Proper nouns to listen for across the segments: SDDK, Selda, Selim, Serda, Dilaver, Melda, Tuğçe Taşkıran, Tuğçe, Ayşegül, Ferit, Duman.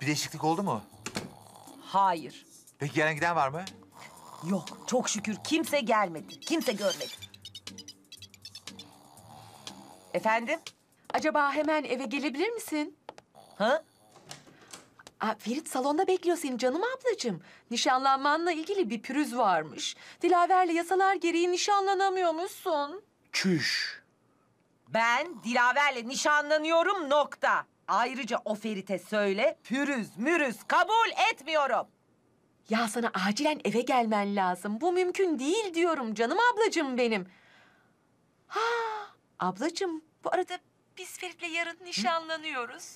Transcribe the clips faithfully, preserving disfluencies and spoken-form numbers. Bir değişiklik oldu mu? Hayır. Peki gelen giden var mı? Yok, çok şükür kimse gelmedi, kimse görmedi. Efendim? Acaba hemen eve gelebilir misin? Ha? Aa, Ferit salonda bekliyor seni canım ablacığım. Nişanlanmanla ilgili bir pürüz varmış. Dilaver'le yasalar gereği nişanlanamıyormuşsun. Çüş. Ben Dilaver'le nişanlanıyorum nokta. Ayrıca o Ferit'e söyle, pürüz mürüz kabul etmiyorum. Ya sana acilen eve gelmen lazım. Bu mümkün değil diyorum canım ablacığım benim. Ha, ablacığım bu arada biz Ferit'le yarın nişanlanıyoruz.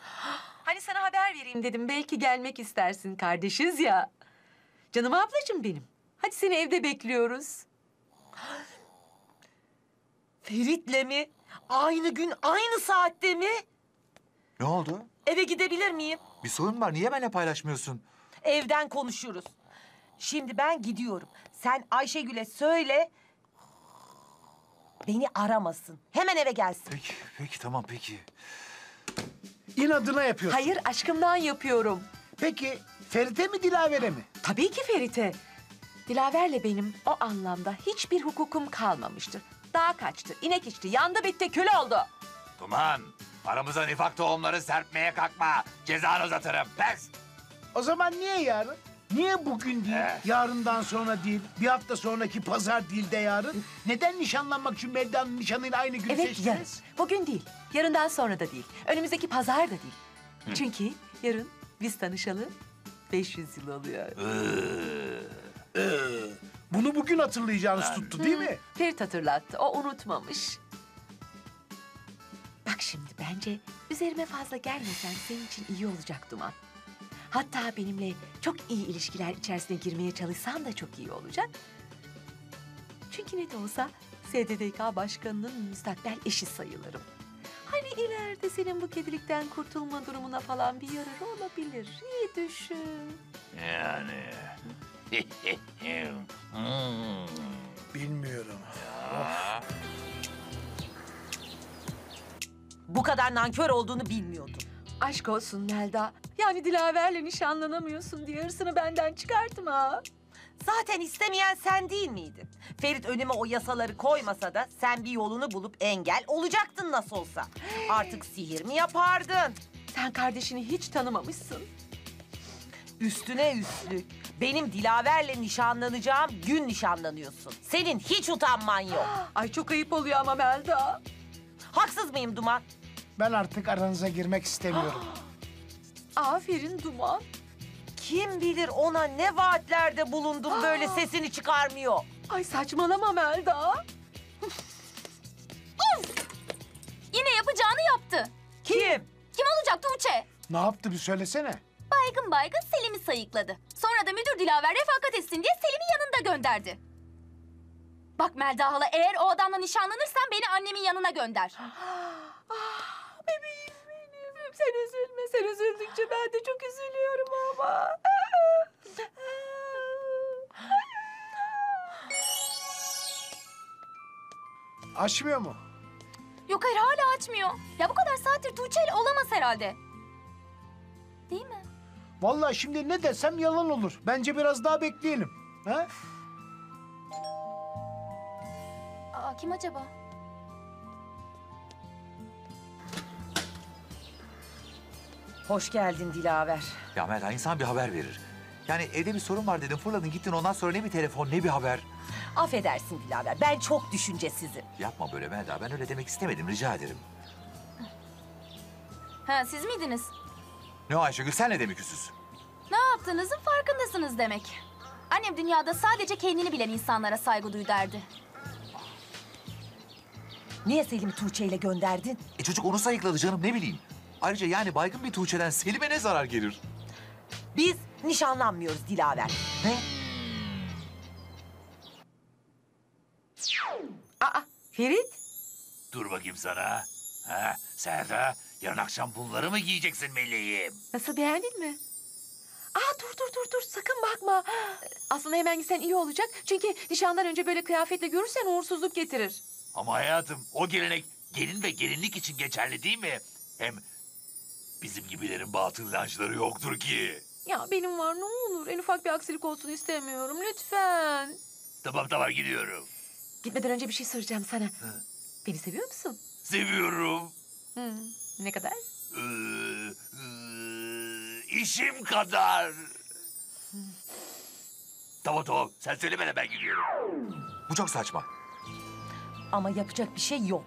Hı? Hani sana haber vereyim dedim. Belki gelmek istersin, kardeşiz ya. Canım ablacığım benim. Hadi seni evde bekliyoruz. Ferit'le mi? Aynı gün, aynı saatte mi? Ne oldu? Eve gidebilir miyim? Bir sorun var. Niye benimle paylaşmıyorsun? Evden konuşuruz. Şimdi ben gidiyorum. Sen Ayşegül'e söyle... beni aramasın. Hemen eve gelsin. Peki, peki. Tamam, peki. İnadına yapıyorsun. Hayır, aşkımdan yapıyorum. Peki, Ferit'e mi, Dilaver'e mi? Tabii ki Ferit'e. Dilaver'le benim o anlamda hiçbir hukukum kalmamıştır. Dağa kaçtı, inek içti, yandı bitti, kül oldu. Duman, aramıza nifak tohumları serpmeye kalkma. Cezanı uzatırım, pes. O zaman niye yarın? Niye bugün değil, ee? yarından sonra değil, bir hafta sonraki pazar değil de yarın? Neden nişanlanmak için Melda'nın nişanıyla aynı günü evet, seçtiniz? Evet, bugün değil, yarından sonra da değil, önümüzdeki pazar da değil. Hı. Çünkü yarın biz tanışalı beş yüz yıl oluyor. Ee, e, bunu bugün hatırlayacağınız ben... tuttu değil Hı. mi? Ferit hatırlattı, o unutmamış. Bak şimdi bence üzerime fazla gelmesen senin için iyi olacak Duman. Hatta benimle çok iyi ilişkiler içerisine girmeye çalışsan da çok iyi olacak. Çünkü ne de olsa S D D K başkanının müstakbel eşi sayılırım. Hani ileride senin bu kedilikten kurtulma durumuna falan bir yararı olabilir. İyi düşün. Yani... Bilmiyorum. Ya. Bu kadar nankör olduğunu bilmiyordum. Aşk olsun Melda. Yani Dilaver'le nişanlanamıyorsun diye hırsını benden çıkartma. Zaten istemeyen sen değil miydin? Ferit önüme o yasaları koymasa da sen bir yolunu bulup engel olacaktın nasıl olsa. Hey. Artık sihir mi yapardın? Sen kardeşini hiç tanımamışsın. Üstüne üstlük benim Dilaver'le nişanlanacağım gün nişanlanıyorsun. Senin hiç utanman yok. Ay çok ayıp oluyor ama Melda. Haksız mıyım Duman? Ben artık aranıza girmek istemiyorum. Aferin Duman. Kim bilir ona ne vaatlerde bulundum Aa. böyle sesini çıkarmıyor. Ay saçmalama Melda. Yine yapacağını yaptı. Kim? Kim olacak Tuğçe? Ne yaptı bir söylesene. Baygın baygın Selim'i sayıkladı. Sonra da müdür Dilaver refakat etsin diye Selim'i yanında gönderdi. Bak Melda hala eğer o adamla nişanlanırsan beni annemin yanına gönder. Ah bebeğim benim. Sen üzülme. Sen üzüldükçe ben de çok üzülüyorum ama. Açmıyor mu? Yok hayır hala açmıyor. Ya bu kadar saattir Tuğçe'yle olamaz herhalde. Değil mi? Vallahi şimdi ne desem yalan olur. Bence biraz daha bekleyelim. Ha? Aa kim acaba? Hoş geldin Dilaver. Ya Melda insan bir haber verir. Yani evde bir sorun var dedim, fırladın gittin ondan sonra ne bir telefon ne bir haber. Affedersin Dilaver, ben çok düşüncesizim. Yapma böyle Melda, ben öyle demek istemedim, rica ederim. Ha siz miydiniz? Ne o Ayşegül, sen ne demek küsüz? Ne yaptığınızın farkındasınız demek. Annem dünyada sadece kendini bilen insanlara saygı duy derdi. Niye Selim'i Tuğçe ile gönderdin? E çocuk onu sayıkladı canım, ne bileyim. Ayrıca yani baygın bir Tuğçe'den Selim'e ne zarar gelir? Biz nişanlanmıyoruz Dilaver. Ne? Aa, Ferit. Dur bakayım sana. Ha, Serda, yarın akşam bunları mı giyeceksin meleğim? Nasıl, beğendin mi? Aa, dur, dur, dur, dur. Sakın bakma. Aslında hemen gitsen iyi olacak. Çünkü nişandan önce böyle kıyafetle görürsen uğursuzluk getirir. Ama hayatım, o gelenek gelin ve gelinlik için geçerli değil mi? Hem Bizim gibilerin batıl lançları yoktur ki. Ya benim var ne olur. En ufak bir aksilik olsun istemiyorum. Lütfen. Tamam tamam gidiyorum. Gitmeden önce bir şey soracağım sana. Hı. Beni seviyor musun? Seviyorum. Hı. Ne kadar? Ee, e, işim kadar. Hı. Tamam tamam. Sen söyleme de ben gidiyorum. Bu çok saçma. Ama yapacak bir şey yok.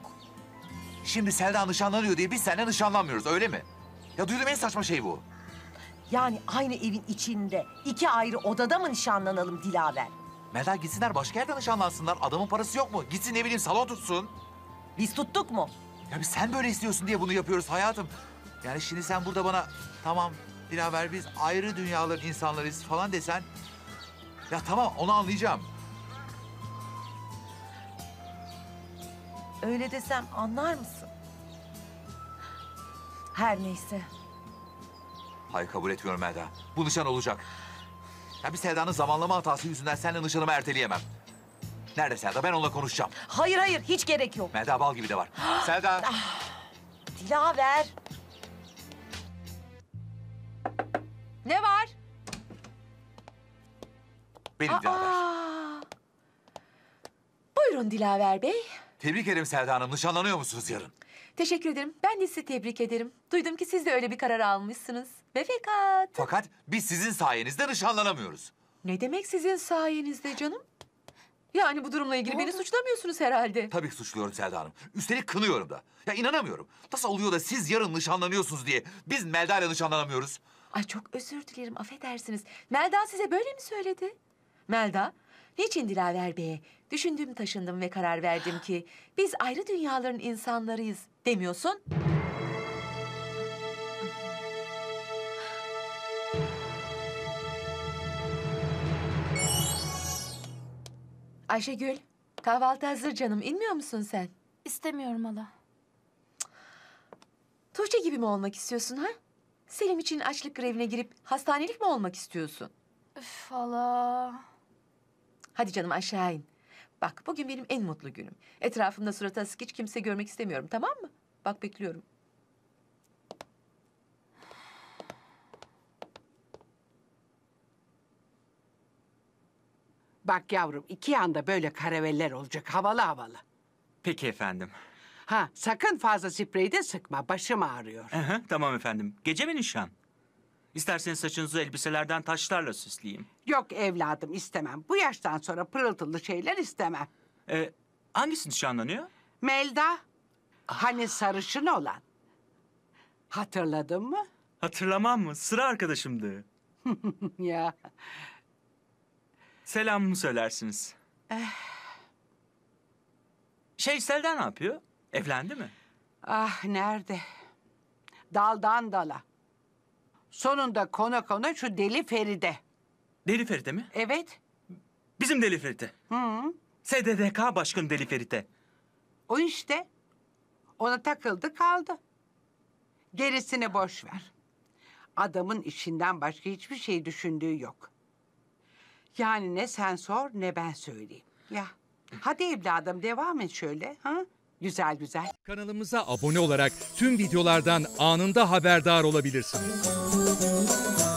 Şimdi Selda nişanlanıyor diye biz seninle nişanlanmıyoruz öyle mi? Ya duydum en saçma şey bu. Yani aynı evin içinde iki ayrı odada mı nişanlanalım Dilaver? Melda gitsinler başka yerden nişanlansınlar. Adamın parası yok mu? Gitsin ne bileyim salon tutsun. Biz tuttuk mu? Ya biz sen böyle istiyorsun diye bunu yapıyoruz hayatım. Yani şimdi sen burada bana tamam Dilaver biz ayrı dünyaların insanlarıyız falan desen... Ya tamam onu anlayacağım. Öyle desem anlar mısın? Her neyse. Hayır kabul etmiyorum Melda. Bu nişan olacak. Ya bir Selda'nın zamanlama hatası yüzünden seninle nişanımı erteleyemem. Nerede Selda? Ben onunla konuşacağım. Hayır hayır hiç gerek yok. Melda bal gibi de var. Selda. Ah, Dilaver. Ne var? Benim Dilaver. Buyurun Dilaver Bey. Tebrik ederim Serda Hanım. Nişanlanıyor musunuz yarın? Teşekkür ederim. Ben de sizi tebrik ederim. Duydum ki siz de öyle bir karar almışsınız. Ve fakat... Fakat biz sizin sayenizde nişanlanamıyoruz. Ne demek sizin sayenizde canım? Yani bu durumla ilgili beni suçlamıyorsunuz herhalde. Tabii ki suçluyorum Serda Hanım. Üstelik kınıyorum da. Ya inanamıyorum. Nasıl oluyor da siz yarın nişanlanıyorsunuz diye biz Melda ile nişanlanamıyoruz? Ay çok özür dilerim. Affedersiniz. Melda size böyle mi söyledi? Melda... Niçin Dilaver Bey'e? Düşündüm, taşındım ve karar verdim ki... ...biz ayrı dünyaların insanlarıyız demiyorsun. Ayşegül, kahvaltı hazır canım. İnmiyor musun sen? İstemiyorum hala. Tuğçe gibi mi olmak istiyorsun ha? Selim için açlık grevine girip hastanelik mi olmak istiyorsun? Üf hala... Hadi canım aşağı in. Bak bugün benim en mutlu günüm. Etrafımda suratı asık hiç kimse görmek istemiyorum tamam mı? Bak bekliyorum. Bak yavrum iki yanda böyle karaveller olacak havalı havalı. Peki efendim. Ha sakın fazla spreyi de sıkma başım ağrıyor. Aha, tamam efendim. Gece mi nişan? İsterseniz saçınızı elbiselerden taşlarla süsleyeyim. Yok evladım istemem. Bu yaştan sonra pırıltılı şeyler istemem. Ee, hangisi nişanlanıyor? Melda. Ah. Hani sarışın olan. Hatırladın mı? Hatırlamam mı? Sıra arkadaşımdı. Ya. Selamımı söylersiniz. Eh. Şey Selda ne yapıyor? Evlendi mi? Ah nerede? Daldan dala. Sonunda kona kona şu deli Feride. Deli Feride mi? Evet. Bizim deli Feride. Hı. S D D K başkanı deli Feride. O işte. Ona takıldı kaldı. Gerisini boş ver. Adamın işinden başka hiçbir şey düşündüğü yok. Yani ne sen sor ne ben söyleyeyim. Ya. Hadi evladım devam et şöyle. Ha? Güzel güzel. Kanalımıza abone olarak tüm videolardan anında haberdar olabilirsiniz.